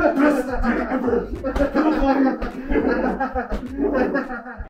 Best day ever.